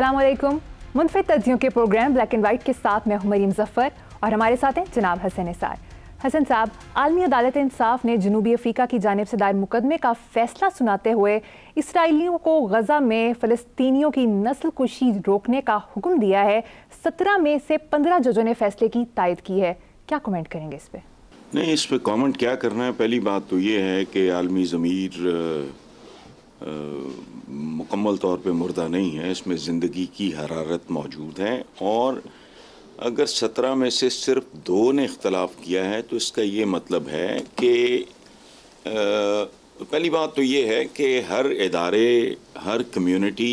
अस्सलाम वालेकुम। मुनफिद तज्जियों के प्रोग्राम ब्लैक एंड वाइट के साथ मैं हुमैरा जफर और हमारे साथ हैं जनाब हसन निसार। हसन साहब, आलमी अदालत इंसाफ ने जनूबी अफ्रीका की जानिब से दायर मुकदमे का फैसला सुनाते हुए इसराइलियों को गजा में फलस्तीनियों की नस्ल कुशी रोकने का हुक्म दिया है। 17 में से 15 जजों ने फैसले की तायद की है। क्या कमेंट करेंगे इस पर? नहीं, इस पर कमेंट क्या करना है। पहली बात तो ये है कि आलमी जमीर मुकम्मल तौर पे मुर्दा नहीं है, इसमें ज़िंदगी की हरारत मौजूद है। और अगर 17 में से सिर्फ 2 ने इख्तलाफ किया है तो इसका ये मतलब है कि पहली बात तो ये है कि हर इदारे, हर कम्यूनिटी,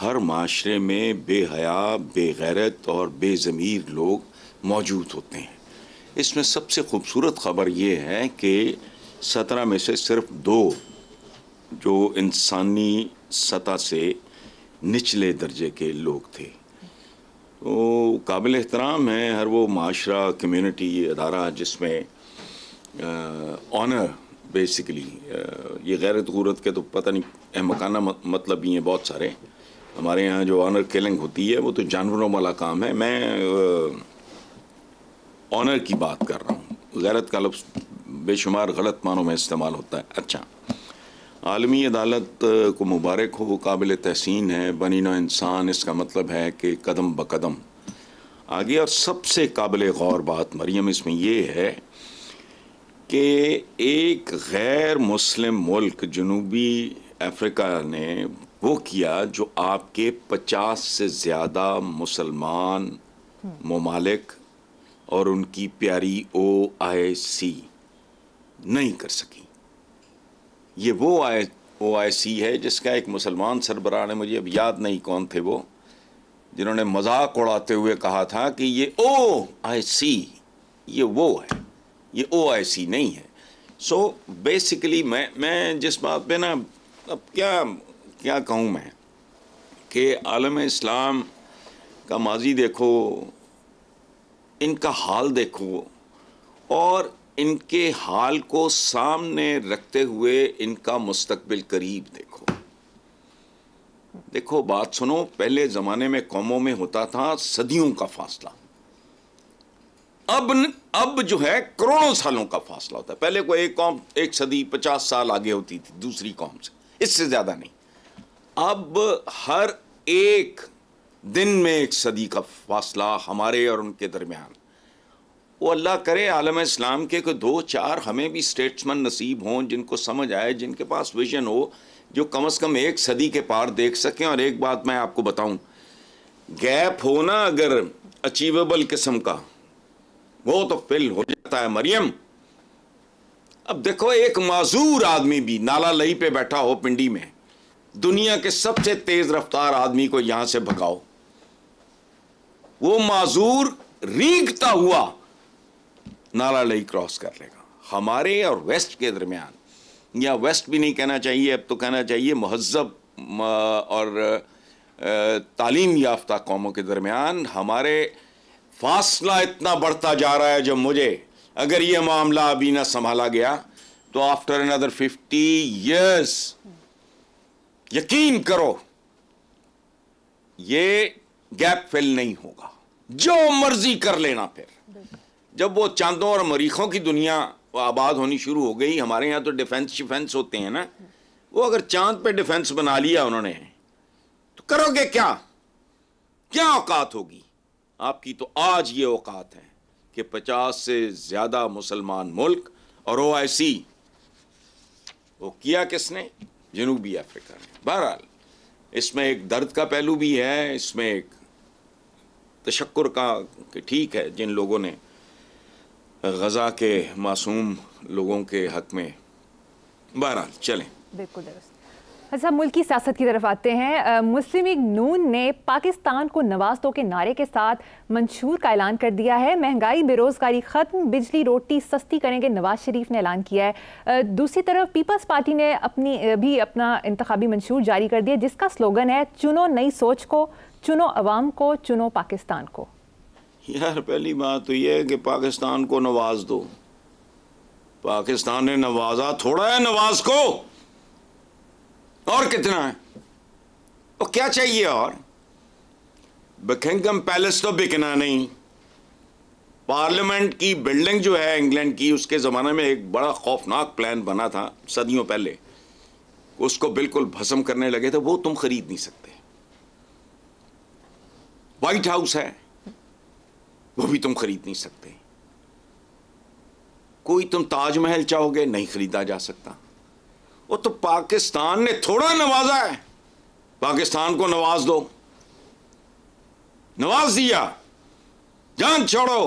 हर माशरे में बेहया, बेगैरत और बेज़मीर लोग मौजूद होते हैं। इसमें सबसे ख़ूबसूरत ख़बर ये है कि 17 में से सिर्फ 2 जो इंसानी सतह से निचले दर्जे के लोग थे। तो काबिल एहतराम है हर वो माशरा, कम्यूनिटी, अदारा जिसमें ऑनर बेसिकली ये गैरत गूरत के तो पता नहीं अहमकाना मतलब ही हैं बहुत सारे। हमारे यहाँ जो ऑनर किलिंग होती है वो तो जानवरों वाला काम है। मैं ऑनर की बात कर रहा हूँ। गैरत का लफ्ज़ बेशुमार गलत मानों में इस्तेमाल होता है। अच्छा, आलमी अदालत को मुबारक हो, काबिल तहसीन है, बनी नोع इंसान। इसका मतलब है कि कदम ब कदम आगे। और सबसे काबिल गौर बात मरियम इसमें ये है कि एक गैर मुस्लिम मुल्क जनूबी अफ्रीका ने वो किया जो आपके 50 से ज़्यादा मुसलमान ममालिक और उनकी प्यारी OIC नहीं कर सकी। ये वो OIC है जिसका एक मुसलमान सरबराह ने, मुझे अब याद नहीं कौन थे वो, जिन्होंने मजाक उड़ाते हुए कहा था कि ये OIC ये वो है, ये OIC नहीं है। सो बेसिकली मैं जिस बात पे ना, अब क्या कहूँ मैं कि आलम इस्लाम का माजी देखो, इनका हाल देखो और इनके हाल को सामने रखते हुए इनका मुस्तकबिल करीब देखो। देखो बात सुनो, पहले ज़माने में कौमों में होता था सदियों का फासला, अब जो है करोड़ों सालों का फासला होता है। पहले कोई एक कौम 1 सदी 50 साल आगे होती थी दूसरी कौम से, इससे ज़्यादा नहीं। अब हर एक दिन में 1 सदी का फासला हमारे और उनके दरमियान। वो अल्लाह करे आलम इस्लाम के कोई 2-4 हमें भी स्टेट्समैन नसीब हों जिनको समझ आए, जिनके पास विजन हो, जो कम से कम 1 सदी के पार देख सकें। और एक बात मैं आपको बताऊं, गैप हो ना अगर अचीवेबल किस्म का, वो तो फिल हो जाता है मरियम। अब देखो, एक माजूर आदमी भी नाला लही पे बैठा हो पिंडी में, दुनिया के सबसे तेज रफ्तार आदमी को यहाँ से भगाओ, वो माजूर रींगता हुआ नाला लही क्रॉस कर लेगा। हमारे और वेस्ट के दरमियान, या वेस्ट भी नहीं कहना चाहिए, अब तो कहना चाहिए मुहज्जब और तालीम याफ्ता कौमों के दरमियान हमारे फासला इतना बढ़ता जा रहा है। जब मुझे अगर ये मामला अभी ना संभाला गया तो आफ्टर अनदर 50 ईयर्स, यकीन करो, ये गैप फिल नहीं होगा। जो मर्जी कर लेना। फिर जब वो चांदों और मरीखों की दुनिया आबाद होनी शुरू हो गई, हमारे यहाँ तो डिफेंस शिफेंस होते हैं ना, वो अगर चांद पे डिफेंस बना लिया उन्होंने तो करोगे क्या? क्या औकात होगी आपकी? तो आज ये औकात है कि 50 से ज़्यादा मुसलमान मुल्क और OIC, वो किया किसने? जनूबी अफ्रीका ने। बहरहाल इसमें एक दर्द का पहलू भी है, इसमें एक तशक्कुर का कि ठीक है जिन लोगों ने गजा के मासूम लोगों के हक में। बहरहाल चलें, बिल्कुल दुरुस्त। अच्छा, मुल्क की सियासत की तरफ आते हैं। मुस्लिम लीग नून ने पाकिस्तान को नवाज दो के नारे के साथ मंशूर का ऐलान कर दिया है। महंगाई, बेरोजगारी खत्म, बिजली, रोटी सस्ती करेंगे, नवाज शरीफ ने ऐलान किया है। दूसरी तरफ पीपल्स पार्टी ने अपना इंतखाबी मंशूर जारी कर दिया जिसका स्लोगन है चुनो नई सोच को, चुनो अवाम को, चुनो पाकिस्तान को। यार पहली बात तो ये है कि पाकिस्तान को नवाज दो। पाकिस्तान ने नवाजा थोड़ा है नवाज को, और कितना है? और क्या चाहिए? और बकिंघम पैलेस तो बिकना नहीं। पार्लियामेंट की बिल्डिंग जो है इंग्लैंड की, उसके ज़माने में एक बड़ा खौफनाक प्लान बना था सदियों पहले, उसको बिल्कुल भस्म करने लगे थे। वो तुम खरीद नहीं सकते। व्हाइट हाउस है, वो भी तुम खरीद नहीं सकते। कोई तुम ताजमहल चाहोगे, नहीं खरीदा जा सकता। वो तो पाकिस्तान ने थोड़ा नवाजा है। पाकिस्तान को नवाज दो, नवाज दिया, जान छोड़ो।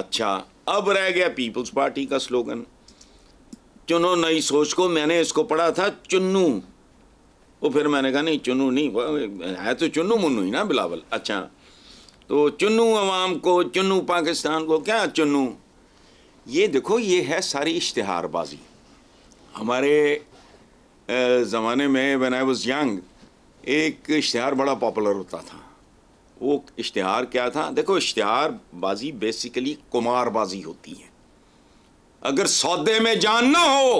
अच्छा, अब रह गया पीपल्स पार्टी का स्लोगन, चुनो नई सोच को। मैंने इसको पढ़ा था चुन्नू, वो फिर मैंने कहा नहीं चुन्नू नहीं है, तो चुन्नू मुन्नू ही ना बिलावल। अच्छा, तो चुन्नू अवाम को, चुन्नू पाकिस्तान को, क्या चुन्नू। ये देखो, ये है सारी इश्तिहारबाजी। हमारे ज़माने में व्हेन आई वाज यंग एक इश्तिहार बड़ा पॉपुलर होता था। वो इश्तिहार क्या था? देखो, इश्तिहारबाजी बेसिकली कुमारबाजी होती है। अगर सौदे में जान ना हो,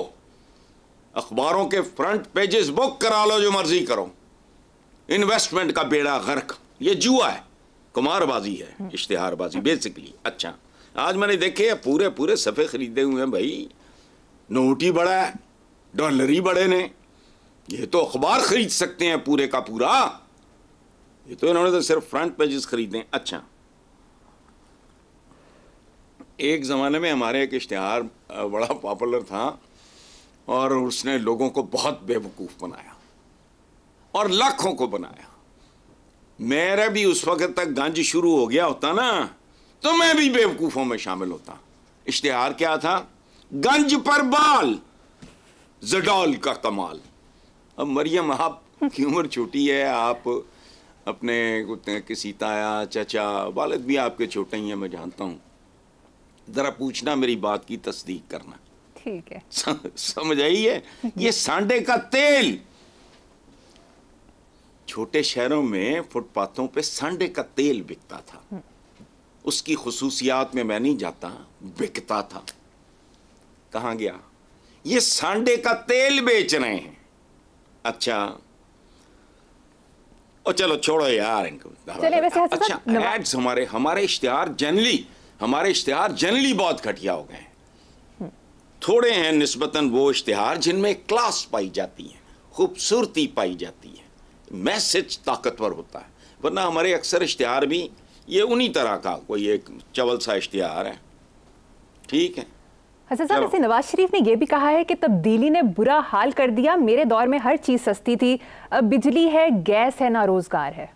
अखबारों के फ्रंट पेजेस बुक करा लो, जो मर्जी करो। इन्वेस्टमेंट का बेड़ा गर्क। ये जुआ है, कुमारबाजी है, इश्तिहारबाजी बेसिकली। अच्छा, आज मैंने देखे पूरे पूरे सफ़े ख़रीदे हुए हैं भाई। नोट ही बड़ा है, डॉलर ही बड़े ने। ये तो अखबार ख़रीद सकते हैं पूरे का पूरा, ये तो इन्होंने तो सिर्फ फ्रंट पेजेस ख़रीदे हैं। अच्छा, एक ज़माने में हमारे एक इश्तिहार बड़ा पॉपुलर था और उसने लोगों को बहुत बेवकूफ़ बनाया और लाखों को बनाया। मेरा भी उस वक़्त तक गंज शुरू हो गया होता ना, तो मैं भी बेवकूफ़ों में शामिल होता। इश्तिहार क्या था? गंज पर बाल, जडॉल का कमाल। अब मरियम, आप की उम्र छोटी है, आप अपने किसी ताया चाचा वालिद भी आपके छोटे ही हैं, मैं जानता हूँ। ज़रा पूछना, मेरी बात की तस्दीक करना, ठीक है? समझ आई है? ये सांडे का तेल। छोटे शहरों में फुटपाथों पे सांडे का तेल बिकता था। उसकी खसूसियात में मैं नहीं जाता, बिकता था। कहाँ गया? ये सांडे का तेल बेच रहे हैं। अच्छा, और चलो छोड़ो यार इनको। अच्छा, एड्स हमारे इश्तिहार जनरली बहुत घटिया हो गए हैं। थोड़े हैं निस्बतन वो इश्तिहार जिनमें क्लास पाई जाती है, खूबसूरती पाई जाती है, मैसेज ताकतवर होता है। वरना हमारे अक्सर इश्तिहार भी ये उन्हीं तरह का कोई एक चवल सा इश्तिहार है, ठीक है। हसन साहब, इसे नवाज शरीफ ने यह भी कहा है कि तब्दीली ने बुरा हाल कर दिया, मेरे दौर में हर चीज़ सस्ती थी, अब बिजली है, गैस है, ना रोजगार है।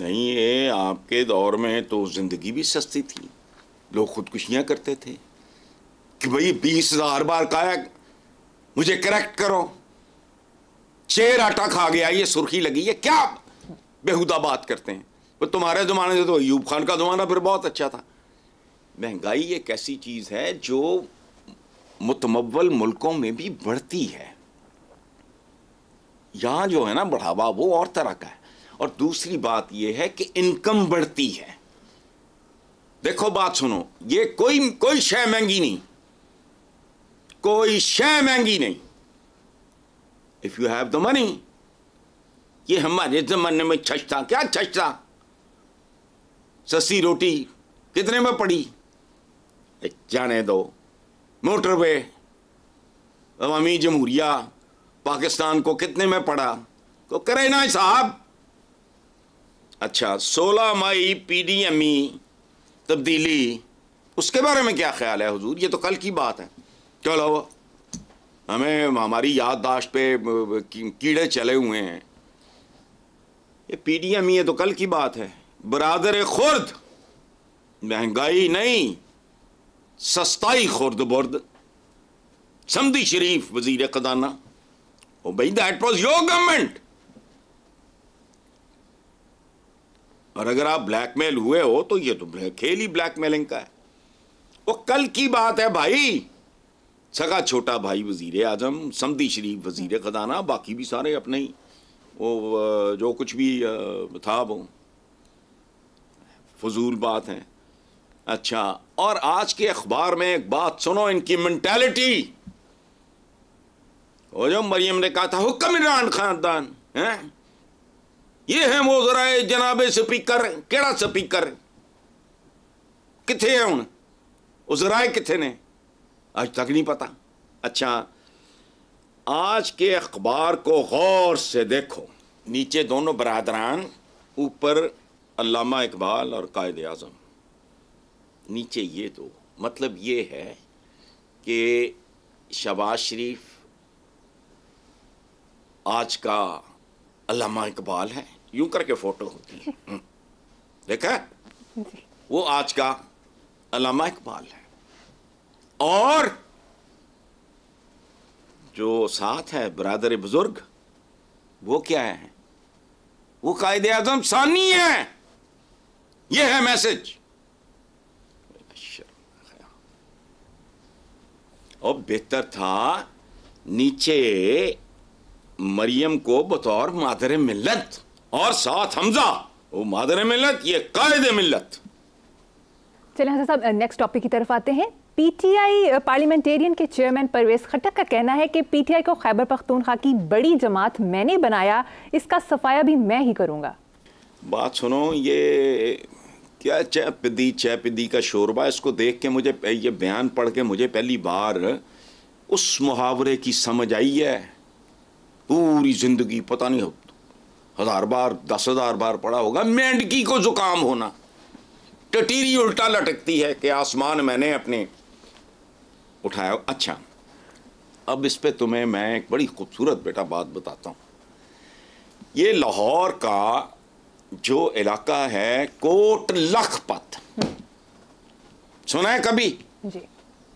नहीं, ये आपके दौर में तो जिंदगी भी सस्ती थी, लोग खुदकुशियाँ करते थे कि भाई 20,000 बार कहा मुझे करेक्ट करो, 6 आटा खा गया, ये सुर्खी लगी है, क्या बेहुदा बात करते हैं। पर तुम्हारे ज़माने से तो अयूब खान का ज़माना फिर बहुत अच्छा था। महंगाई एक ऐसी चीज़ है जो मुतमवल मुल्कों में भी बढ़ती है। यहाँ जो है ना बढ़ावा, वो और तरह का है। और दूसरी बात ये है कि इनकम बढ़ती है। देखो, बात सुनो, ये कोई शय महंगी नहीं, कोई शय महंगी नहीं। If you have the money. ये हमारे जमाने में छछता, क्या छछता, सस्ती रोटी कितने में पड़ी, जाने दो। मोटरवे, अवामी जमहूरिया पाकिस्तान को कितने में पड़ा, तो करे ना साहब। अच्छा, 16 मई PDME तब्दीली, उसके बारे में क्या ख्याल है हुजूर? ये तो कल की बात है। चलो, हमें हमारी याददाश्त पे कीड़े चले हुए हैं। ये PDME है तो कल की बात है। बरादर खुर्द, महंगाई नहीं सस्ताई खुर्द बुर्द। समदी शरीफ वजीर खजाना, ओ भाई दैट वाज योर गवर्नमेंट। और अगर आप ब्लैकमेल हुए हो तो ये तो खेल ही ब्लैकमेलिंग का है। वो कल की बात है भाई। सगा छोटा भाई वजीर आजम, समदी शरीफ वजीर खजाना, बाकी भी सारे अपने ही वो जो कुछ भी था वो फजूल बात है। अच्छा, और आज के अखबार में एक बात सुनो, इनकी मेंटालिटी। वो जो मरियम ने कहा था हुक्म इमरान खानदान है, ये है मोजरा जनाबे स्पीकर केड़ा स्पीकर किथे है हुण उजराए किथे ने आज तक नहीं पता। अच्छा आज के अखबार को गौर से देखो, नीचे दोनों बरादरान, ऊपर अल्लामा इकबाल और कायदे आजम, नीचे ये दो। मतलब ये है कि शहबाज शरीफ आज का अल्लामा इकबाल है, यूं करके फोटो होती है, देखा है? वो आज का अल्लामा इकबाल है और जो साथ है बरादर बुजुर्ग वो क्या है, वो कायदे आजम सानी है। ये है मैसेज। और बेहतर था नीचे मरियम को बतौर मादरे मिल्लत और साथ हमजा, वो मादरे मिल्लत, ये कायदे मिल्लत। चलिए हसन साहब नेक्स्ट टॉपिक की तरफ आते हैं। पीटीआई पार्लियामेंटेरियन के चेयरमैन परवेज खट्टक का कहना है कि पीटीआई को खैबर पख्तूनख्वा की बड़ी जमात मैंने बनाया, इसका सफाया भी मैं ही करूंगा। बात सुनो, ये क्या चैपदी का शोरबा, इसको देख के मुझे ये बयान पढ़ के मुझे पहली बार उस मुहावरे की समझ आई है। पूरी जिंदगी पता नहीं हजार बार 10,000 बार पढ़ा होगा, मेंढकी को जुकाम होना, टटीरी उल्टा लटकती है कि आसमान मैंने अपने उठाया। अच्छा अब इस पे तुम्हें मैं एक बड़ी खूबसूरत बेटा बात बताता हूँ। ये लाहौर का जो इलाका है कोट लखपत, सुना है कभी जी?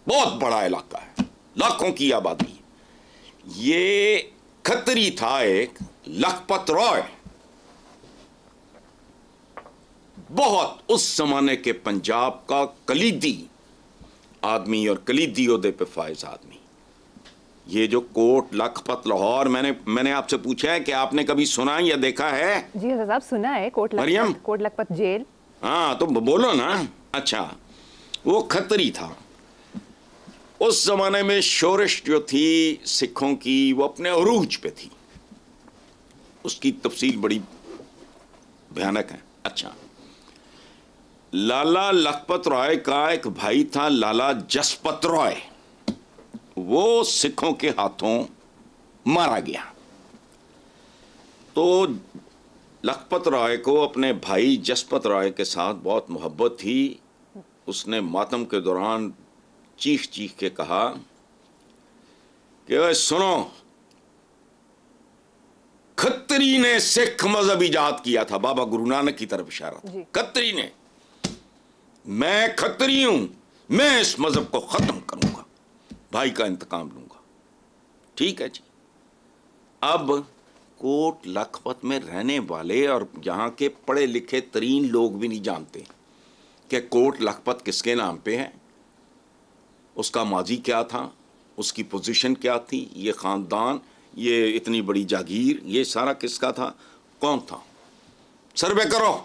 बहुत बड़ा इलाका है, लाखों की आबादी। ये खतरी था एक लखपत रॉय, बहुत उस जमाने के पंजाब का कलीदी आदमी और कलीदी ओहदे पे फाइज आदमी। ये जो कोट लखपत लाहौर, मैंने आपसे पूछा है कि आपने कभी सुना या देखा है? जी साहब सुना है, कोट लखपत, कोट लखपत जेल। हाँ तो बोलो ना। अच्छा वो खतरी था उस जमाने में, शोरिश जो थी सिखों की वो अपने अरूज पे थी, उसकी तफसील बड़ी भयानक है। अच्छा लाला लखपत रॉय का एक भाई था लाला जसपत रॉय, वो सिखों के हाथों मारा गया। तो लखपत रॉय को अपने भाई जसपत रॉय के साथ बहुत मोहब्बत थी, उसने मातम के दौरान चीख चीख के कहा कि ओए सुनो, खत्री ने सिख मजहब ईजाद किया था, बाबा गुरु नानक की तरफ इशारा था, खत्री ने, मैं खत्री हूं, मैं इस मजहब को खत्म करूंगा, भाई का इंतकाम लूंगा। ठीक है जी। अब कोट लखपत में रहने वाले और यहाँ के पढ़े लिखे तरीन लोग भी नहीं जानते कि कोट लखपत किसके नाम पे है, उसका माजी क्या था, उसकी पोजीशन क्या थी, ये ख़ानदान, ये इतनी बड़ी जागीर, ये सारा किसका था, कौन था। सर्वे करो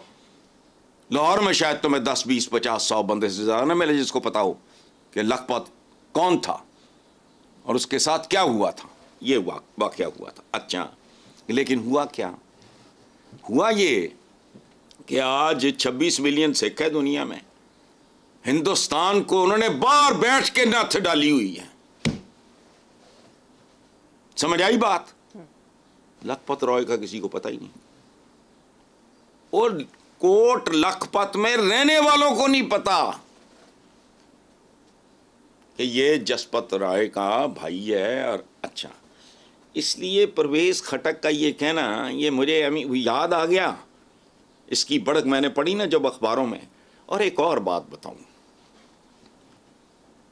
लाहौर में, शायद तुम्हें 10, 20, 50, 100 बंदे से ज़्यादा ना मिले जिसको पता हो कि लखपत कौन था और उसके साथ क्या हुआ था, ये वाकया हुआ था। अच्छा लेकिन हुआ क्या? हुआ ये कि आज 26 मिलियन सिख है दुनिया में, हिंदुस्तान को उन्होंने बाहर बैठ के नथ डाली हुई है। समझ आई बात? लखपत रॉय का किसी को पता ही नहीं और कोट लखपत में रहने वालों को नहीं पता कि ये जसपत राय का भाई है। और अच्छा इसलिए परवेज़ खटक का ये कहना, ये मुझे याद आ गया, इसकी भड़क मैंने पढ़ी ना जब अखबारों में। और एक और बात बताऊं,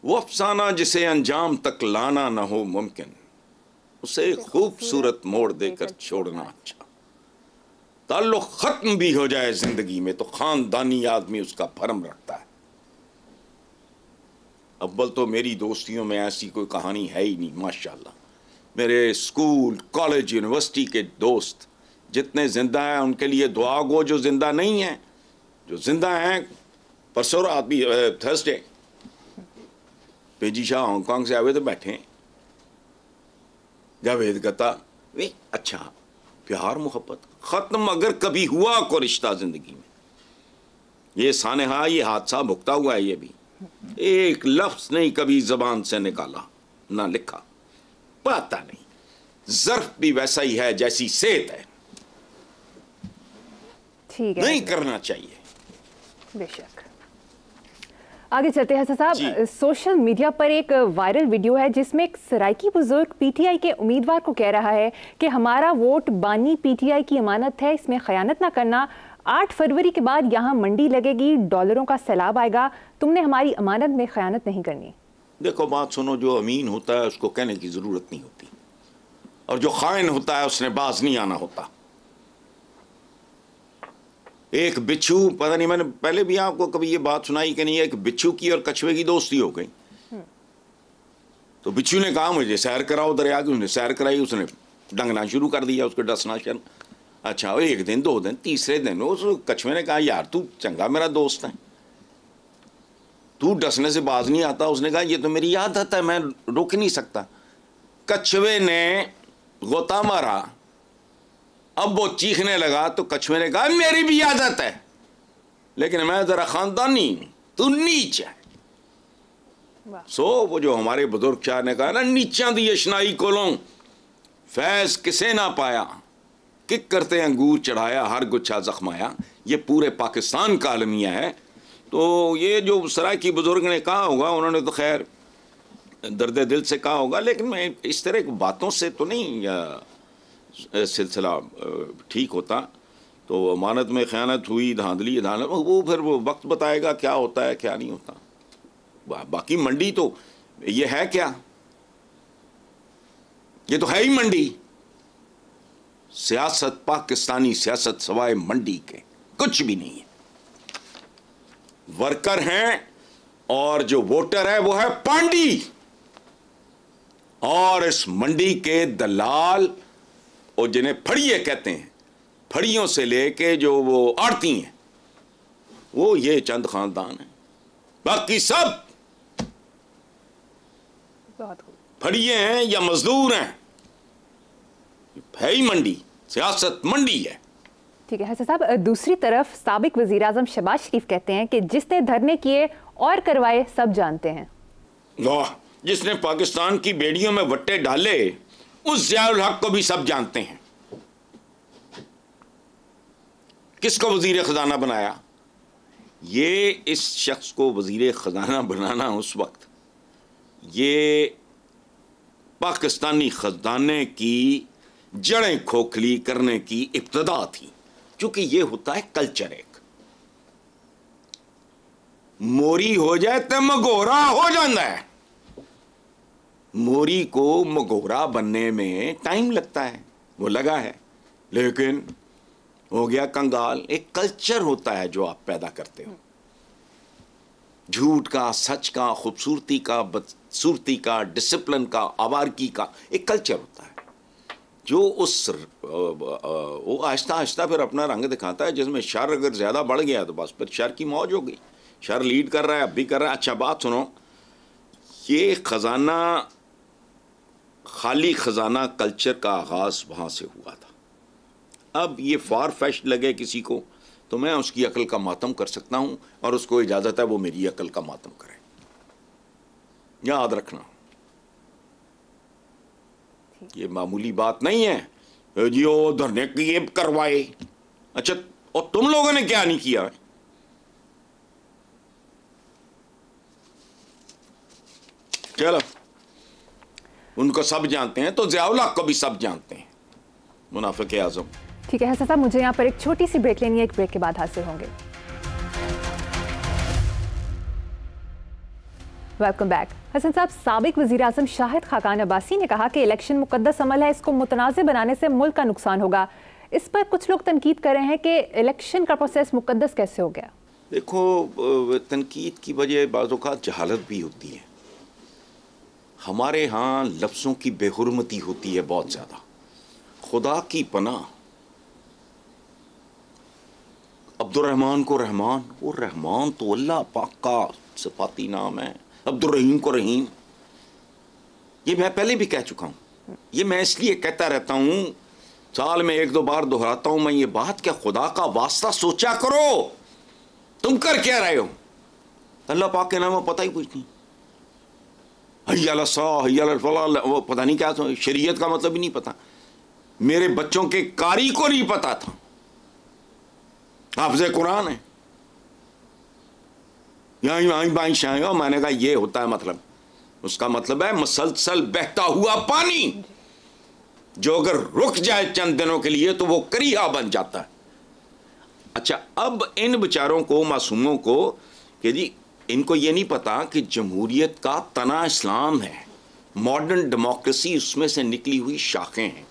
वो अफसाना जिसे अंजाम तक लाना ना हो मुमकिन, उसे खूबसूरत मोड़ देकर छोड़ना अच्छा, ताल्लुक खत्म भी हो जाए जिंदगी में तो खानदानी आदमी उसका भरम रखता है। अव्वल तो मेरी दोस्तियों में ऐसी कोई कहानी है ही नहीं माशाल्लाह, मेरे स्कूल कॉलेज यूनिवर्सिटी के दोस्त जितने जिंदा हैं उनके लिए दुआ गो, जो जिंदा नहीं हैं, जो जिंदा हैं, परसों रात भी थर्सडे पेजी शाह हांगकॉन्ग से आए हुए तो बैठे जावेद गता वे। अच्छा प्यार मोहब्बत ख़त्म अगर कभी हुआ को रिश्ता ज़िंदगी में, ये सानहा ये हादसा भुगता हुआ है, ये भी एक लफ्ज़ नहीं कभी ज़बान से निकाला ना लिखा, पता नहीं ज़र्फ़ भी वैसा ही है जैसी सेहत है। ठीक है, नहीं करना चाहिए। बेशक आगे चलते हैं साहब। सोशल मीडिया पर एक वायरल वीडियो है जिसमें एक सरायकी बुजुर्ग पीटीआई के उम्मीदवार को कह रहा है कि हमारा वोट बानी पीटीआई की अमानत है, इसमें खयानत ना करना। 8 फरवरी के बाद यहाँ मंडी लगेगी, डॉलरों का सैलाब आएगा, तुमने हमारी अमानत में खयानत नहीं करनी। देखो बात सुनो, जो अमीन होता है उसको कहने की ज़रूरत नहीं होती, और जो खाइन होता है उसने बाज नहीं आना होता। एक बिच्छू, पता नहीं मैंने पहले भी आपको कभी ये बात सुनाई कि नहीं, एक बिच्छू की और कछुए की दोस्ती हो गई। तो बिच्छू ने कहा मुझे सैर कराओ दरिया की, उसने सैर कराई, उसने डंगना शुरू कर दिया, उसको डसना शुरू। अच्छा, और 1 दिन 2 दिन तीसरे दिन उस कछुए ने कहा यार तू चंगा मेरा दोस्त है, तू डसने से बाज नहीं आता। उसने कहा ये तो मेरी आदत है, मैं रोक नहीं सकता। कछुए ने गोता मारा, अब वो चीखने लगा तो कछुए ने कहा मेरी भी आदत है, लेकिन मैं ज़रा ख़ानदानी हूँ, तू नीच है। सो वो जो हमारे बुजुर्ग शाह ने कहा ना, नीचा दी अशनाई कोलों फैज़ किसे ना पाया, किक करते अंगूर चढ़ाया हर गुच्छा जख्माया। ये पूरे पाकिस्तान का अलमिया है। तो ये जो सरायकी बुजुर्ग ने कहा होगा, उन्होंने तो खैर दर्द दिल से कहा होगा, लेकिन मैं इस तरह की बातों से तो नहीं सिलसिला ठीक होता। तो अमानत में खयानत हुई, धांधली धांधल, वो फिर वो वक्त बताएगा क्या होता है क्या नहीं होता। बाकी मंडी तो ये है क्या, ये तो है ही मंडी। सियासत, पाकिस्तानी सियासत सवाए मंडी के कुछ भी नहीं है। वर्कर हैं और जो वोटर है वो है पांडी, और इस मंडी के दलाल और जिन्हें फड़िए कहते हैं, फड़ियों से लेके जो वो आड़ती हैं, वो ये चंद खानदान है, बाकी सब फड़िए हैं या मजदूर हैं। है ही मंडी, सियासत मंडी है। ठीक है हसन साहब, दूसरी तरफ साबिक वज़ीर-ए-आज़म शहबाज शरीफ कहते हैं कि जिसने धरने किए और करवाए सब जानते हैं। वाह, जिसने पाकिस्तान की बेड़ियों में वट्टे डाले उस ज़ियाउल हक को भी सब जानते हैं। किसको वजीर खजाना बनाया? ये इस शख्स को वजीर खजाना बनाना उस वक्त, ये पाकिस्तानी खजाने की जड़ें खोखली करने की इब्तदा थी, क्योंकि ये होता है कल्चर। एक मोरी हो जाए तो मगोरा हो जाता है, मोरी को मगोरा बनने में टाइम लगता है, वो लगा है, लेकिन हो गया कंगाल। एक कल्चर होता है जो आप पैदा करते हो, झूठ का, सच का, खूबसूरती का, बदसूरती का, डिसिप्लिन का, आवारगी का, एक कल्चर होता है जो उस वो आहिस्ता आहिस्ता फिर अपना रंग दिखाता है, जिसमें शर अगर ज़्यादा बढ़ गया तो बस फिर शर की मौज हो गई। शर लीड कर रहा है, अब भी कर रहा है। अच्छा बात सुनो, ये ख़जाना, खाली ख़जाना कल्चर का आगाज़ वहाँ से हुआ था। अब ये फार फैश्ड लगे किसी को तो मैं उसकी अकल का मातम कर सकता हूँ, और उसको इजाज़त है वो मेरी अकल का मातम करे, याद रखना। ये मामूली बात नहीं है जी, वो धरने किए करवाए। अच्छा, और तुम लोगों ने क्या नहीं किया? चलो, उनको सब जानते हैं तो ज़ियाउल हक को भी सब जानते हैं, मुनाफिक आज़म। ठीक है हसन साहब, मुझे यहाँ पर एक छोटी सी ब्रेक लेनी है, एक ब्रेक के बाद हाजिर होंगे। वेलकम बैक हसन साहब। साबिक वज़ीर-ए-आज़म शाहिद खाकान अब्बासी ने कहा कि इलेक्शन मुकद्दस अमल है, इसको मुतनाज़े बनाने से मुल्क का नुकसान होगा। इस पर कुछ लोग तनकीद कर रहे हैं कि इलेक्शन का प्रोसेस मुकद्दस कैसे हो गया। देखो, तनकीद की वजह बाज़ों का जहालत भी होती है। हमारे यहाँ लफ्ज़ों की बेहुरमती होती है बहुत ज़्यादा। खुदा की पनाह, अब्दुर्रहमान को रहमान, वो रहमान तो अल्लाह पाक का सिफाती नाम है, अब्दुर्रहीम को रहीम। ये मैं पहले भी कह चुका हूँ, ये मैं इसलिए कहता रहता हूँ साल में एक दो बार दोहराता हूं मैं ये बात, क्या खुदा का वास्ता सोचा करो तुम कर क्या रहे हो। अल्लाह पाक के नाम पता ही कुछ नहीं, हय्या अला सलाह हय्या अला फलाह, वो पता नहीं क्या था, शरीयत का मतलब ही नहीं पता। मेरे बच्चों के कारी को नहीं पता था, हाफिज़ कुरान है, यहीं वहीं बाई शाह। मैंने कहा ये होता है मतलब, उसका मतलब है मसलसल बहता हुआ पानी जो अगर रुक जाए चंद दिनों के लिए तो वो करीहा बन जाता है। अच्छा, अब इन बेचारों को, मासूमों को, कि जी इनको ये नहीं पता कि जमहूरियत का तना इस्लाम है, मॉडर्न डेमोक्रेसी उसमें से निकली हुई शाखें हैं।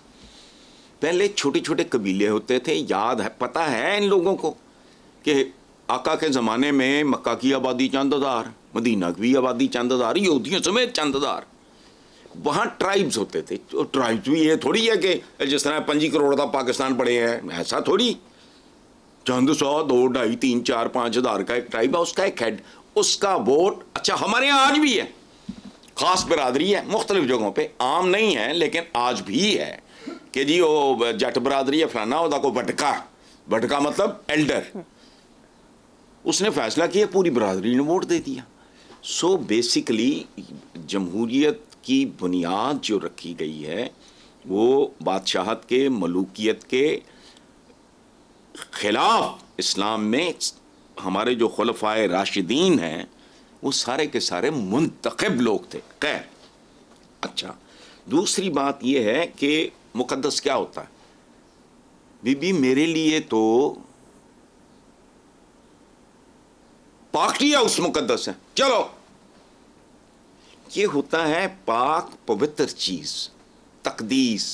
पहले छोटे छोटे कबीले होते थे, याद है, पता है इन लोगों को कि आका के ज़माने में मक्का की आबादी चंद हज़ार, मदीना की आबादी चंद हज़ार, यहूदियों समेत चंद हज़ार, वहाँ ट्राइब्स होते थे। तो ट्राइब्स भी ये थोड़ी है कि जिस तरह 5 करोड़ का पाकिस्तान पड़े हैं, ऐसा थोड़ी। चंद 100, 2, 2.5, 3, 4, 5 हज़ार का एक ट्राइब है, उसका एक हेड, उसका वोट। अच्छा, हमारे यहाँ आज भी है, ख़ास बरदरी है, मुख्तलिफ़ जगहों पर आम नहीं है लेकिन आज भी है कि जी वो जट बरदरी है फलाना, उदा को भटका, भटका मतलब एल्डर, उसने फैसला किया, पूरी बरदरी ने वोट दे दिया। सो बेसिकली जमहूरियत की बुनियाद जो रखी गई है वो बादशाहत के, मलूकियत के ख़िलाफ़ इस्लाम में हमारे जो खुलफाए राशिदीन हैं वो सारे के सारे मुंतखब लोग थे। खैर, अच्छा, दूसरी बात ये है कि मुक़द्दस क्या होता है। बीबी, मेरे लिए तो पाक उस मुक़द्दस है। चलो, ये होता है पाक, पवित्र चीज़, तकदीस,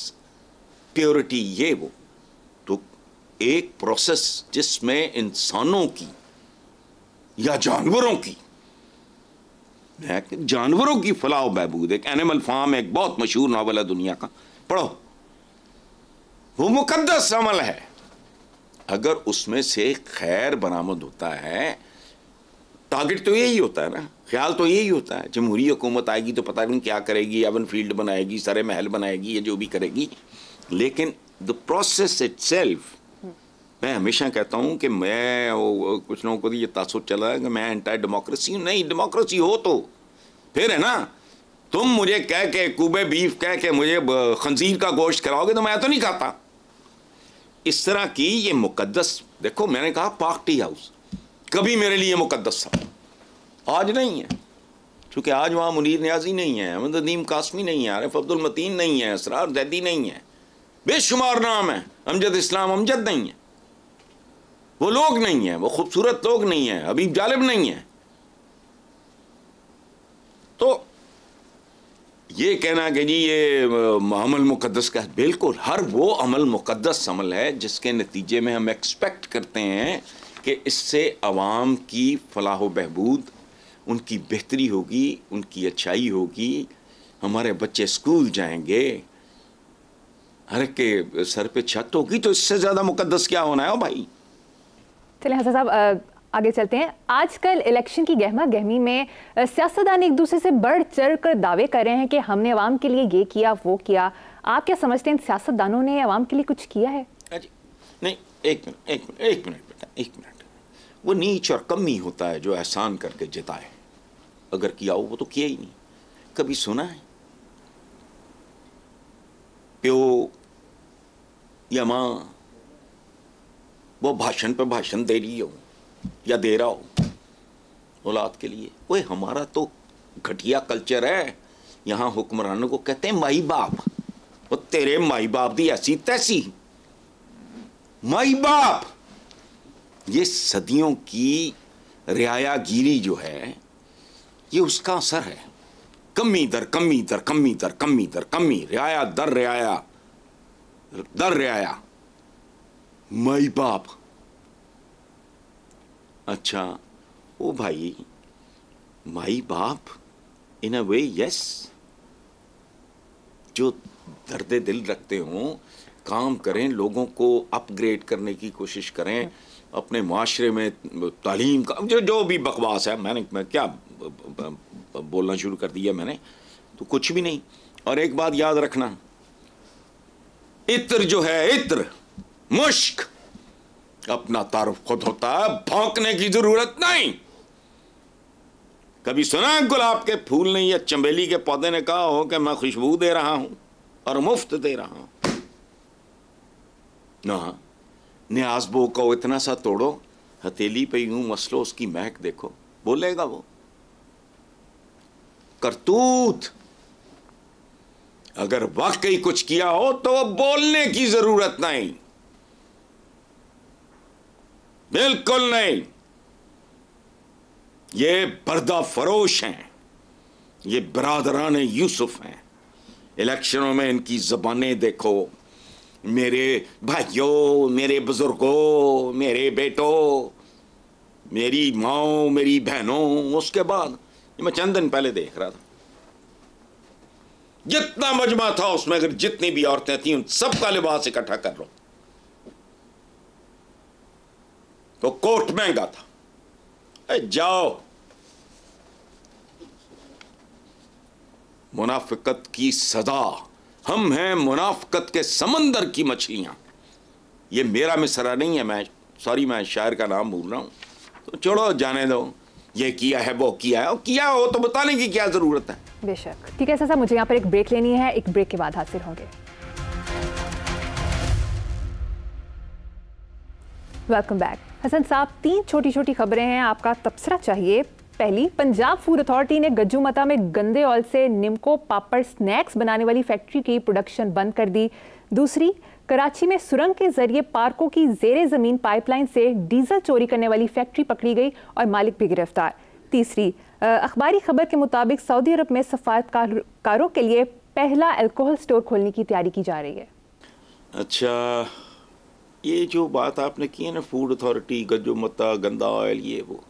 प्योरिटी, ये वो तो एक प्रोसेस जिसमें इंसानों की या जानवरों की, जानवरों की फलाह बहबूद, एक एनिमल फार्म, एक बहुत मशहूर नावल है दुनिया का, पढ़ो, वो मुक़द्दस अमल है। अगर उसमें से खैर बरामद होता है, टारगेट तो यही होता है ना, ख्याल तो यही होता है। जमहूरी हुकूमत आएगी तो पता नहीं क्या करेगी, एवन फील्ड बनाएगी, सरे महल बनाएगी, या जो भी करेगी, लेकिन द प्रोसेस इटसेल्फ। मैं हमेशा कहता हूँ कि मैं, कुछ लोगों को ये तासुर चला है कि मैं एंटी डेमोक्रेसी हूँ। नहीं, डेमोक्रेसी हो तो फिर है ना, तुम मुझे कह के कूबे बीफ कह के मुझे खंजीर का गोश्त कराओगे तो मैं तो नहीं खाता। इस तरह की ये मुक़द्दस, देखो मैंने कहा पाक टी हाउस कभी मेरे लिए मुक़द्दस था, आज नहीं है, क्योंकि आज वहाँ मुनीर न्याजी नहीं है, अहमद नदीम कासमी नहीं है, आरिफ अब्दुल मतीन नहीं है, इसरार दैदी नहीं है, बेशुमार नाम है, अमजद इस्लाम अमजद नहीं है, वो लोग नहीं हैं, वो खूबसूरत लोग नहीं हैं, हबीब जालिब नहीं हैं। तो ये कहना कि जी ये अमल मुक़द्दस का, बिल्कुल हर वो अमल मुक़द्दस अमल है जिसके नतीजे में हम एक्सपेक्ट करते हैं कि इससे आवाम की फलाह बहबूद, उनकी बेहतरी होगी, उनकी अच्छाई होगी, हमारे बच्चे स्कूल जाएंगे, हर एक के सर पे छत होगी, तो इससे ज़्यादा मुक़द्दस क्या होना है भाई। चले हसन साहब, आगे चलते हैं। आजकल इलेक्शन की गहमा गहमी में सियासतदान एक दूसरे से बढ़ चढ़ कर दावे कर रहे हैं कि हमने आवाम के लिए ये किया, वो किया। आप क्या समझते हैं, सियासतदानों ने आवाम के लिए कुछ किया है? नहीं, एक मिनट, वो नीच और कमी होता है जो एहसान करके जिताए, अगर किया हो वो तो किया ही नहीं। कभी सुना है प्यो या माँ वो भाषण पे भाषण दे रही हो या दे रहा हो औलाद के लिए? ओए, हमारा तो घटिया कल्चर है, यहाँ हुक्मरानों को कहते हैं माई बाप, वो तेरे माई बाप दी ऐसी तैसी माई बाप। ये सदियों की रियायागिरी जो है ये उसका असर है। कमी दर कमी दर कमी दर कमी दर कमी, रियाया दर रियाया दर रियाया, माई बाप। अच्छा, ओ भाई, माई बाप इन अ वे यस, जो दर्द दिल रखते हों, काम करें, लोगों को अपग्रेड करने की कोशिश करें, अपने माशरे में तालीम का जो भी बकवास है, मैं क्या बोलना शुरू कर दिया मैंने तो कुछ भी नहीं। और एक बात याद रखना, इत्र जो है इत्र मुश्क अपना तारुफ खुद होता है, भौंकने की जरूरत नहीं। कभी सुना गुलाब के फूल ने या चमेली के पौधे ने कहा हो कि मैं खुशबू दे रहा हूं और मुफ्त दे रहा हूं? ना, न्याजबो को इतना सा तोड़ो, हथेली पे यूं मसलो, उसकी महक देखो, बोलेगा वो करतूत। अगर वाकई कुछ किया हो तो वो बोलने की जरूरत नहीं, बिल्कुल नहीं। ये पर्दा फरोश हैं, ये बरादरान यूसुफ हैं। इलेक्शनों में इनकी जबानें देखो, मेरे भाइयों, मेरे बुजुर्गों, मेरे बेटों, मेरी माओ, मेरी बहनों। उसके बाद मैं चंद दिन पहले देख रहा था, जितना मजमा था उसमें अगर जितनी भी औरतें थीं उन सबका लिबास इकट्ठा कर लो तो कोट महंगा था। जाओ, मुनाफिकत की सजा। हम हैं मुनाफिकत के समंदर की मछलियां। ये मेरा मिसरा नहीं है, मैं शायर का नाम भूल रहा हूं, तो छोड़ो जाने दो। ये किया है, वो किया है, और किया हो तो बताने की क्या जरूरत है। बेशक, ठीक है सर, मुझे यहाँ पर एक ब्रेक लेनी है, एक ब्रेक के बाद हाजिर होंगे। Welcome back. हसन साहब, तीन छोटी छोटी खबरें हैं, आपका तबसरा चाहिए। पहली, पंजाब फूड अथॉरिटी ने गज्जूमता में गंदे ऑयल से निमको पापड़ स्नैक्स बनाने वाली फैक्ट्री की प्रोडक्शन बंद कर दी। दूसरी, कराची में सुरंग के जरिए पार्कों की जेरे ज़मीन पाइपलाइन से डीजल चोरी करने वाली फैक्ट्री पकड़ी गई और मालिक भी गिरफ्तार। तीसरी, अखबारी खबर के मुताबिक सऊदी अरब में सफारतकारों के लिए पहला अल्कोहल स्टोर खोलने की तैयारी की जा रही है। अच्छा, ये जो बात आपने की है ना, फूड अथॉरिटी, गजोमता, गंदा ऑयल, ये वो,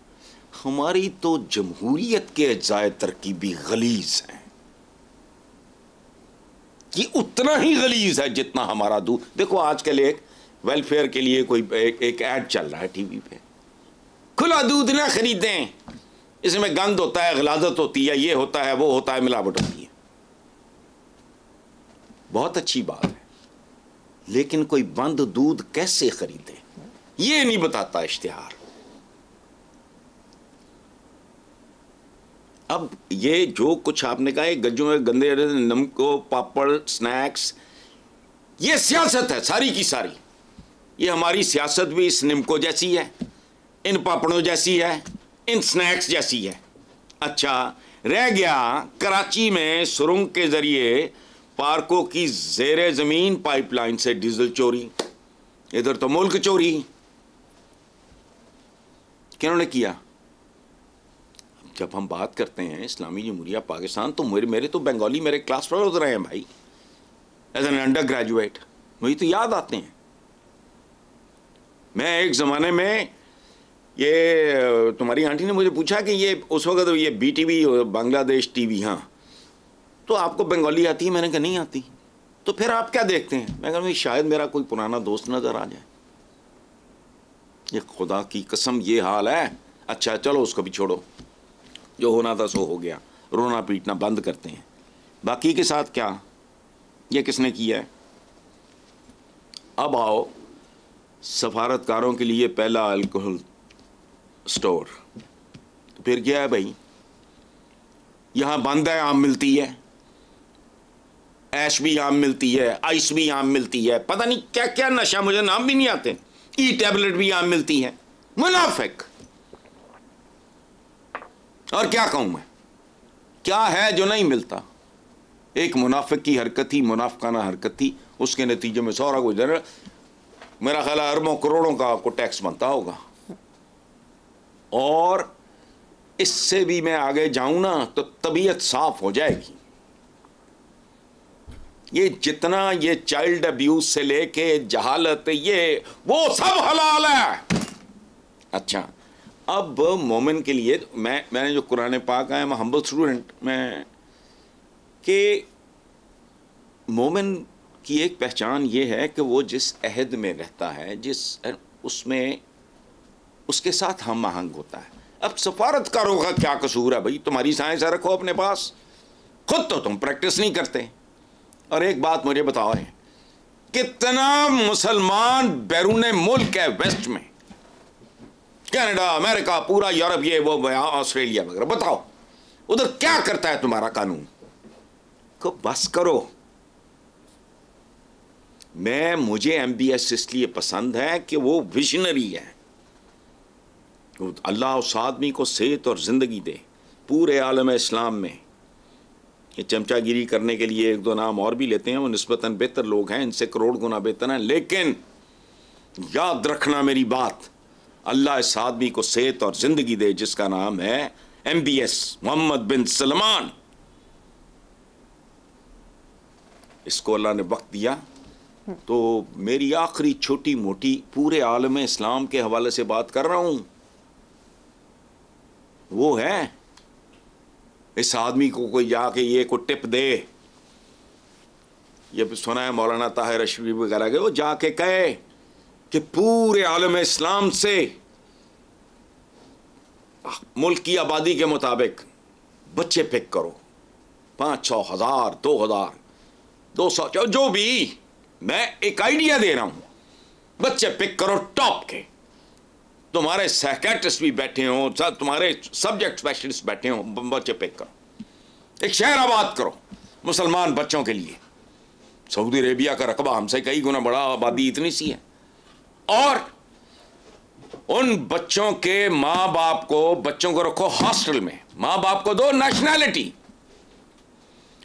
हमारी तो जमहूरियत के अजाय तरकीबी गलीज हैं। ये उतना ही गलीज है जितना हमारा दूध। देखो, आज के लिए एक वेलफेयर के लिए कोई एक ऐड चल रहा है टीवी पे, खुला दूध ना खरीदें, इसमें गंद होता है, गलाजत होती है, ये होता है, वो होता है, मिलावट होती है। बहुत अच्छी बात है, लेकिन कोई बंद दूध कैसे खरीदे ये नहीं बताता इश्तिहार। अब ये जो कुछ आपने कहा, गज्जू में गंदे नमको पापड़ स्नैक्स, ये सियासत है सारी की सारी। ये हमारी सियासत भी इस नमको जैसी है, इन पापड़ों जैसी है, इन स्नैक्स जैसी है। अच्छा, रह गया कराची में सुरंग के जरिए पार्कों की जेरे जमीन पाइपलाइन से डीजल चोरी। इधर तो मुल्क चोरी किन्होंने किया? जब हम बात करते हैं इस्लामी जमहूरिया पाकिस्तान, तो मेरे तो बंगाली मेरे क्लास फेलोज रहे हैं भाई, एज एन अंडर ग्रेजुएट, मुझे तो याद आते हैं। मैं एक ज़माने में, ये तुम्हारी आंटी ने मुझे पूछा कि ये उस वक्त तो ये BTV बांग्लादेश TV, हाँ, तो आपको बंगाली आती है? मैंने कहा नहीं आती। तो फिर आप क्या देखते हैं? मैं कहा शायद मेरा कोई पुराना दोस्त नजर आ जाए। ये खुदा की कसम ये हाल है। अच्छा चलो, उसको भी छोड़ो, जो होना था सो हो गया, रोना पीटना बंद करते हैं। बाकी के साथ क्या, ये किसने किया है? अब आओ, सफारतकारों के लिए पहला अल्कोहल स्टोर, तो फिर क्या है भाई? यहाँ बंद है, आम मिलती है, ऐश भी आम मिलती है, आइस भी आम मिलती है, पता नहीं क्या क्या नशा, मुझे नाम भी नहीं आते, ई टैबलेट भी आम मिलती है। मुनाफिक, और क्या कहूं मैं, क्या है जो नहीं मिलता? एक मुनाफिक की हरकत थी, मुनाफिकाना हरकत थी, उसके नतीजे में सारा कुछ, मेरा ख्याल है अरबों करोड़ों का आपको टैक्स बनता होगा। और इससे भी मैं आगे जाऊं ना तो तबीयत साफ हो जाएगी। ये जितना ये चाइल्ड अब्यूज से लेके जहालत, ये वो सब हलाल है। अच्छा, अब मोमिन के लिए मैंने जो कुरान पाक आया, मैं हम्बल स्टूडेंट में, कि मोमिन की एक पहचान ये है कि वो जिस अहद में रहता है, जिस उसमें उसके साथ हम आहंग होता है। अब सफारतकारों का क्या कसूर है भाई? तुम्हारी साइंस रखो अपने पास, खुद तो तुम प्रैक्टिस नहीं करते। और एक बात मुझे बताओ, कितना मुसलमान बैरून मुल्क है वेस्ट में, कनाडा, अमेरिका, पूरा यूरोप, ये वो ऑस्ट्रेलिया वगैरह, बताओ उधर क्या करता है तुम्हारा कानून को। बस करो। मुझे एमबीएस इसलिए पसंद है कि वो विजनरी है। अल्लाह उस आदमी को सेहत और ज़िंदगी दे। पूरे आलम इस्लाम में ये चमचागिरी करने के लिए एक दो नाम और भी लेते हैं, वो निस्बतन बेहतर लोग हैं, इनसे करोड़ गुना बेहतर हैं, लेकिन याद रखना मेरी बात, अल्लाह इस आदमी को सेहत और ज़िंदगी दे जिसका नाम है एमबीएस मोहम्मद बिन सलमान। इसको अल्लाह ने वक्त दिया। तो मेरी आखिरी छोटी मोटी पूरे आलम इस्लाम के हवाले से बात कर रहा हूँ, वो है इस आदमी को कोई जाके ये कोई टिप दे। ये सुना है मौलाना ताहिर अशरफी वगैरह के, वो जाके कहे कि पूरे आलम इस्लाम से मुल्क की आबादी के मुताबिक बच्चे पिक करो, 500, 1000, 2000, 200, जो भी, मैं एक आइडिया दे रहा हूँ, बच्चे पिक करो टॉप के। तुम्हारे साइकेट्रिस्ट भी बैठे हों, तुम्हारे सब्जेक्ट स्पेशलिस्ट बैठे हों, बच्चे पिक करो, एक शहर आबाद करो मुसलमान बच्चों के लिए। सऊदी अरेबिया का रकबा हमसे कई गुना बड़ा, आबादी इतनी सी है, और उन बच्चों के माँ बाप को, बच्चों को रखो हॉस्टल में, माँ बाप को दो नेशनैलिटी,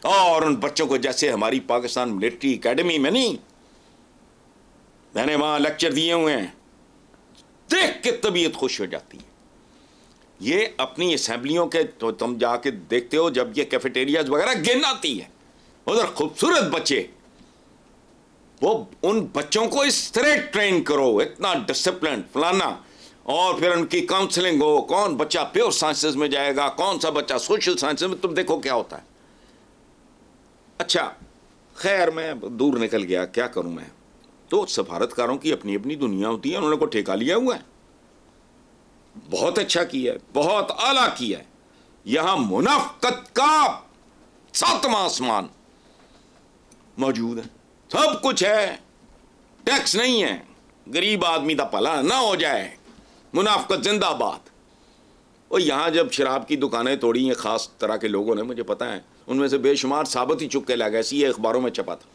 और उन बच्चों को जैसे हमारी पाकिस्तान मिलिट्री एकेडमी में, नहीं मैंने वहाँ लेक्चर दिए हुए हैं, देख के तबीयत खुश हो जाती है। ये अपनी असम्बलियों के तो तुम जाके देखते हो जब ये कैफेटेरियाज वगैरह गिन आती है, उधर खूबसूरत बच्चे, वो उन बच्चों को इस तरह ट्रेन करो, इतना डिसिप्लिन फलाना, और फिर उनकी काउंसलिंग हो, कौन बच्चा प्योर साइंसेज में जाएगा, कौन सा बच्चा सोशल साइंसेज में, तुम देखो क्या होता है। अच्छा खैर, मैं दूर निकल गया, क्या करूं मैं। तो सफारतकारों की अपनी अपनी दुनिया होती है, उन्होंने को ठेका लिया हुआ है। बहुत अच्छा किया है, बहुत आला किया है। यहां मुनाफकत का 7वां आसमान मौजूद है, सब कुछ है, टैक्स नहीं है, गरीब आदमी का भला ना हो जाए, मुनाफकत जिंदाबाद। और यहाँ जब शराब की दुकानें तोड़ी हैं ख़ास तरह के लोगों ने, मुझे पता है उनमें से बेशुमार साबित ही चुपके लगा, ऐसी ये अखबारों में छपा था।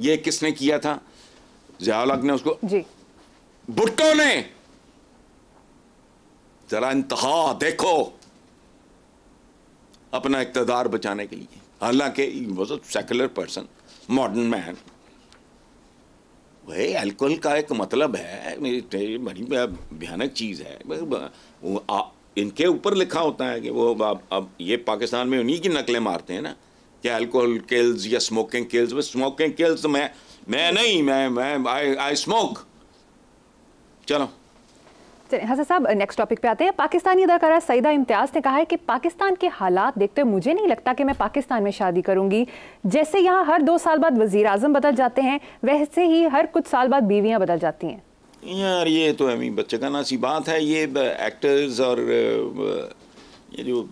ये किसने किया था? जयालग ने उसको जी, भुट्टो ने। जरा इंतहा देखो अपना इक़्तिदार बचाने के लिए। हालांकि was a secular person, modern man. भाई अल्कोहल का एक मतलब है, मेरी बड़ी भयानक चीज़ है। वो इनके ऊपर लिखा होता है कि वो अब ये पाकिस्तान में उन्हीं की नकलें मारते हैं ना, कि अल्कोहल किल्स या स्मोकिंग किल्स। वो स्मोकिंग किल्स तो मैं नहीं, मैं आई स्मोक। चलो हसन साहब नेक्स्ट टॉपिक पे आते हैं। पाकिस्तानी अदाकारा सईदा इम्तियाज़ ने कहा है कि पाकिस्तान के हालात देखते हुए मुझे नहीं लगता कि मैं पाकिस्तान में शादी करूंगी। जैसे यहाँ हर 2 साल बाद वज़ीर आज़म बदल जाते हैं, वैसे ही हर कुछ साल बाद बीवियाँ बदल जाती हैं। यार ये तो अमी बच्चे का ना सी बात है। ये एक्टर्स और ये जो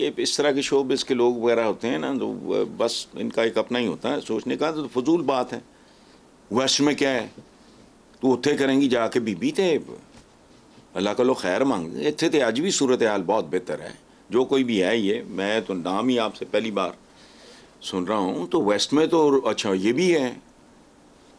ये इस तरह के शोबिज़ के लोग वगैरह होते हैं ना, तो बस इनका एक अपना ही होता है सोचने का, तो फजूल बात है। वेस्ट में क्या है, तो उत्थे करेंगी जाके बीबी थे, अल्लाह को लो खैर मांग। इतने तो अज भी सूरत हाल बहुत बेहतर है, जो कोई भी है। ये मैं तो नाम ही आपसे पहली बार सुन रहा हूँ। तो वेस्ट में तो अच्छा ये भी है,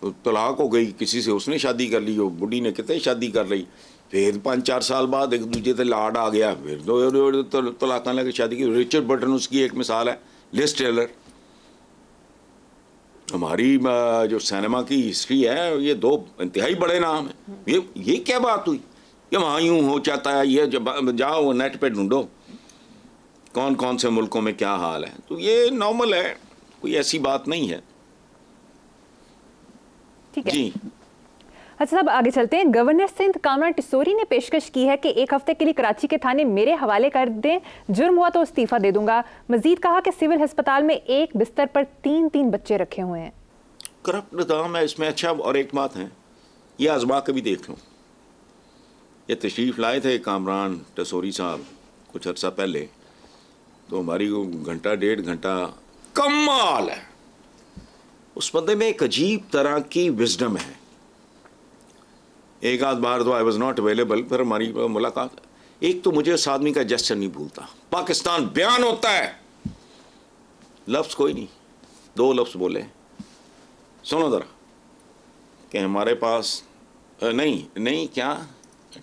तो तलाक हो गई किसी से, उसने शादी कर ली, वो बुढ़ी ने कितने शादी कर ली, फिर 5-4 साल बाद एक दूजे से लाड आ गया, फिर दो तलाक लगे शादी की। रिचर्ड बर्टन उसकी एक मिसाल है, लिस टेलर। हमारी जो सिनेमा की हिस्ट्री है, ये 2 इंतहाई बड़े नाम हैं। ये क्या बात हुई कि वहाँ यूँ हो जाता है, ये जाओ नेट पे ढूंढो कौन कौन से मुल्कों में क्या हाल है। तो ये नॉर्मल है, कोई ऐसी बात नहीं है। ठीक है जी। अच्छा साहब आगे चलते हैं। गवर्नर सिंध कामरान तसोरी ने पेशकश की है कि 1 हफ्ते के लिए कराची के थाने मेरे हवाले कर दें, जुर्म हुआ तो इस्तीफ़ा दे दूंगा। मजीद कहा कि सिविल हस्पताल में 1 बिस्तर पर 3-3 बच्चे रखे हुए हैं। करप्ट निज़ाम है इसमें। अच्छा और एक बात है, ये आजमा के भी देख लूँ। ये तशरीफ़ लाए थे कामरान तसोरी साहब कुछ अर्सा पहले, तो हमारी 1-1.5 घंटा कमाल है। उस बंदे में एक अजीब तरह की विजडम है। एक आध बार तो आई वॉज नॉट अवेलेबल, फिर हमारी मुलाकात। एक तो मुझे उस आदमी का जेस्चर नहीं भूलता, पाकिस्तान बयान होता है, लफ्ज़ कोई नहीं, दो लफ्ज़ बोले, सुनो ज़रा कि हमारे पास नहीं नहीं क्या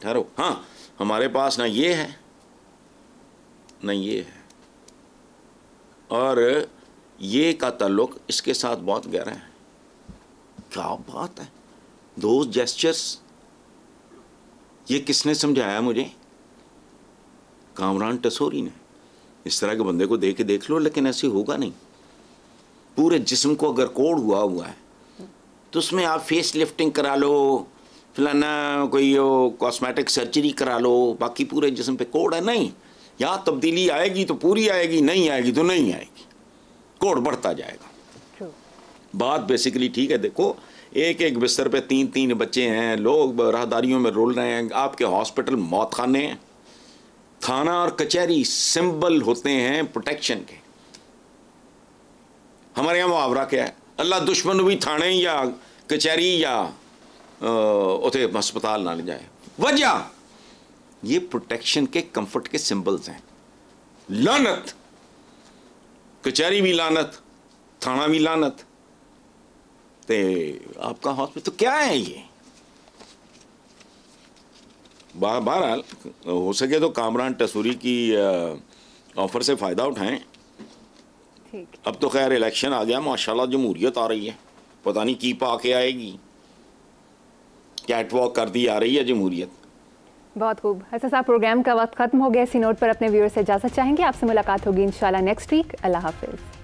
ठहरो, हाँ हमारे पास ना ये है ना ये है, और ये का ताल्लुक इसके साथ बहुत गहरा है। क्या बात है, दो जेस्चर्स। ये किसने समझाया मुझे? कामरान तसोरी ने। इस तरह के बंदे को देख के देख लो, लेकिन ऐसे होगा नहीं। पूरे जिस्म को अगर कोड़ हुआ है तो उसमें आप फेस लिफ्टिंग करा लो, फलाना कोई कॉस्मेटिक सर्जरी करा लो, बाकी पूरे जिस्म पे कोड़ है। नहीं, यहाँ तब्दीली आएगी तो पूरी आएगी, नहीं आएगी तो नहीं आएगी, कोड़ बढ़ता जाएगा। बात बेसिकली ठीक है। देखो, एक एक बिस्तर पे तीन तीन बच्चे हैं, लोग राहदारियों में रोल रहे हैं, आपके हॉस्पिटल मौत खाने हैं, थाना और कचहरी सिंबल होते हैं प्रोटेक्शन के। हमारे यहाँ मुहावरा क्या है? अल्लाह दुश्मन भी थाने या कचहरी या उसे अस्पताल ना ले जाए। वजह ये प्रोटेक्शन के, कंफर्ट के सिंबल्स हैं। लानत, कचहरी भी लानत, थाना भी लानत, ते आपका हॉस्पिटल तो क्या है ये। बहरहाल हो सके तो कामरान तसोरी की ऑफर से फ़ायदा उठाएं। अब तो खैर इलेक्शन आ गया, माशाल्लाह जमहूरियत आ रही है, पता नहीं की पा के आएगी, कैटवॉक कर दी आ रही है जमहूरियत। बहुत खूब। हसन साहब, प्रोग्राम का वक्त खत्म हो गया, इसी नोट पर अपने व्यूअर्स से इजाज़त चाहेंगे। आपसे मुलाकात होगी इंशाल्लाह नेक्स्ट वीक। अल्लाह हाफिज़।